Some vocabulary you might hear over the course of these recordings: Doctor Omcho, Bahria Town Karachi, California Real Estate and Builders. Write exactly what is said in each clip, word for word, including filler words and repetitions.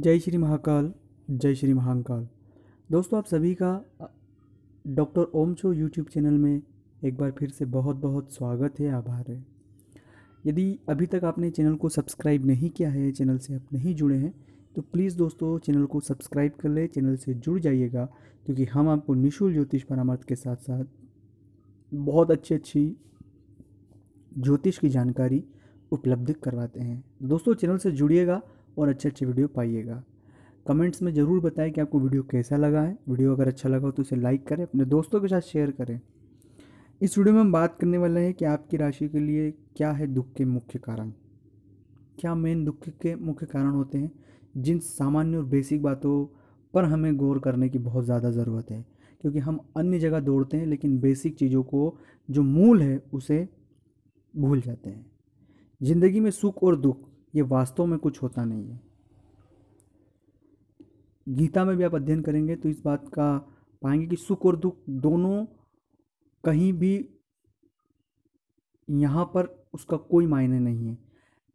जय श्री महाकाल, जय श्री महाकाल। दोस्तों, आप सभी का डॉक्टर ओमचो यूट्यूब चैनल में एक बार फिर से बहुत बहुत स्वागत है, आभार है। यदि अभी तक आपने चैनल को सब्सक्राइब नहीं किया है, चैनल से आप नहीं जुड़े हैं, तो प्लीज़ दोस्तों चैनल को सब्सक्राइब कर ले, चैनल से जुड़ जाइएगा, क्योंकि हम आपको निःशुल्क ज्योतिष परामर्श के साथ साथ बहुत अच्छी अच्छी ज्योतिष की जानकारी उपलब्ध करवाते हैं। दोस्तों, चैनल से जुड़िएगा और अच्छे अच्छे वीडियो पाइएगा। कमेंट्स में ज़रूर बताएं कि आपको वीडियो कैसा लगा है। वीडियो अगर अच्छा लगा हो तो उसे लाइक करें, अपने दोस्तों के साथ शेयर करें। इस वीडियो में हम बात करने वाले हैं कि आपकी राशि के लिए क्या है दुख के मुख्य कारण, क्या मेन दुख के मुख्य कारण होते हैं, जिन सामान्य और बेसिक बातों पर हमें गौर करने की बहुत ज़्यादा ज़रूरत है, क्योंकि हम अन्य जगह दौड़ते हैं लेकिन बेसिक चीज़ों को, जो मूल है, उसे भूल जाते हैं। ज़िंदगी में सुख और दुख ये वास्तव में कुछ होता नहीं है। गीता में भी आप अध्ययन करेंगे तो इस बात का पाएंगे कि सुख और दुख दोनों कहीं भी यहाँ पर उसका कोई मायने नहीं है।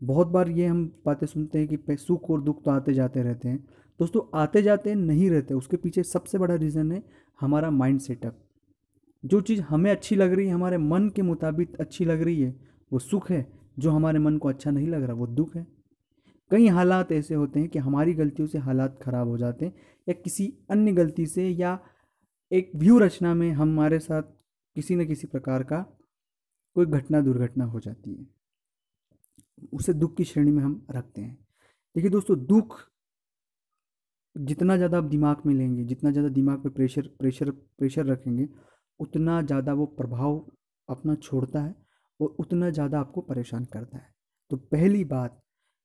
बहुत बार ये हम बातें सुनते हैं कि सुख और दुख तो आते जाते रहते हैं। दोस्तों, आते जाते नहीं रहते, उसके पीछे सबसे बड़ा रीज़न है हमारा माइंड सेटअप। जो चीज़ हमें अच्छी लग रही है, हमारे मन के मुताबिक अच्छी लग रही है, वो सुख है। जो हमारे मन को अच्छा नहीं लग रहा, वो दुख है। कई हालात ऐसे होते हैं कि हमारी गलतियों से हालात ख़राब हो जाते हैं, या किसी अन्य गलती से, या एक व्यू रचना में हमारे साथ किसी न किसी प्रकार का कोई घटना दुर्घटना हो जाती है, उसे दुख की श्रेणी में हम रखते हैं। देखिए दोस्तों, दुख जितना ज़्यादा आप दिमाग में लेंगे, जितना ज़्यादा दिमाग पे प्रेशर प्रेशर प्रेशर रखेंगे, उतना ज़्यादा वो प्रभाव अपना छोड़ता है और उतना ज़्यादा आपको परेशान करता है। तो पहली बात,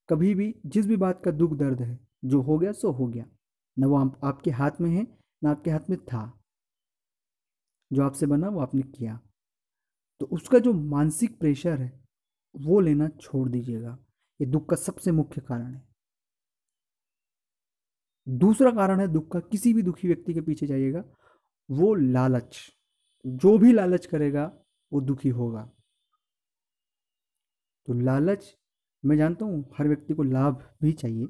कभी भी जिस भी बात का दुख दर्द है, जो हो गया सो हो गया, ना वो आप, आपके हाथ में है, ना आपके हाथ में था। जो आपसे बना वो आपने किया। तो उसका जो मानसिक प्रेशर है वो लेना छोड़ दीजिएगा। ये दुख का सबसे मुख्य कारण है। दूसरा कारण है दुख का, किसी भी दुखी व्यक्ति के पीछे जाइएगा, वो लालच। जो भी लालच करेगा वो दुखी होगा। तो लालच, मैं जानता हूँ हर व्यक्ति को लाभ भी चाहिए,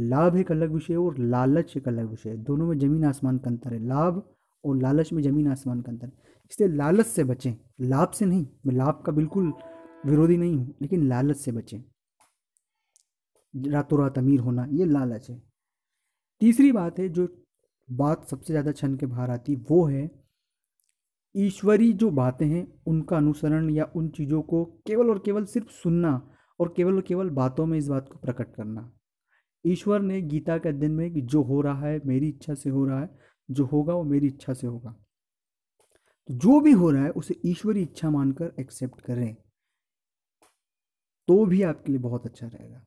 लाभ एक अलग विषय है और लालच एक अलग विषय है, दोनों में ज़मीन आसमान का अंतर है। लाभ और लालच में ज़मीन आसमान का अंतर है। इसलिए लालच से बचें, लाभ से नहीं। मैं लाभ का बिल्कुल विरोधी नहीं हूँ, लेकिन लालच से बचें। रातों रात अमीर होना, ये लालच है। तीसरी बात है, जो बात सबसे ज़्यादा छन के बाहर आती, वो है ईश्वरी जो बातें हैं उनका अनुसरण, या उन चीज़ों को केवल और केवल सिर्फ सुनना और केवल और केवल बातों में इस बात को प्रकट करना। ईश्वर ने गीता के अध्ययन में कि जो हो रहा है मेरी इच्छा से हो रहा है, जो होगा वो मेरी इच्छा से होगा। तो जो भी हो रहा है उसे ईश्वरी इच्छा मानकर एक्सेप्ट करें, तो भी आपके लिए बहुत अच्छा रहेगा,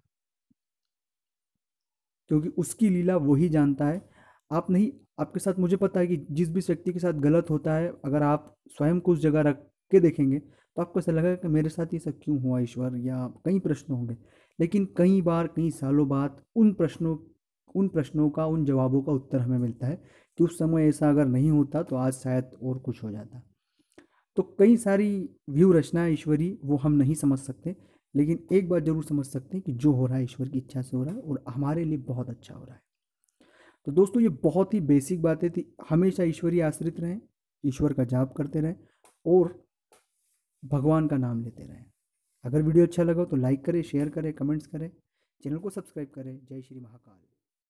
क्योंकि उसकी लीला वही जानता है, आप नहीं। आपके साथ मुझे पता है कि जिस भी व्यक्ति के साथ गलत होता है, अगर आप स्वयं को उस जगह रख के देखेंगे तो आपको ऐसा लगेगा कि मेरे साथ ये सब क्यों हुआ ईश्वर, या कई प्रश्न होंगे। लेकिन कई बार, कई सालों बाद उन प्रश्नों उन प्रश्नों का, उन जवाबों का उत्तर हमें मिलता है कि उस समय ऐसा अगर नहीं होता तो आज शायद और कुछ हो जाता। तो कई सारी व्यू रचना ईश्वरी वो हम नहीं समझ सकते, लेकिन एक बात ज़रूर समझ सकते हैं कि जो हो रहा है ईश्वर की इच्छा से हो रहा है और हमारे लिए बहुत अच्छा हो रहा है। तो दोस्तों, ये बहुत ही बेसिक बातें थी। हमेशा ईश्वरी आश्रित रहें, ईश्वर का जाप करते रहें और भगवान का नाम लेते रहें। अगर वीडियो अच्छा लगा तो लाइक करें, शेयर करें, कमेंट्स करें, चैनल को सब्सक्राइब करें। जय श्री महाकाल।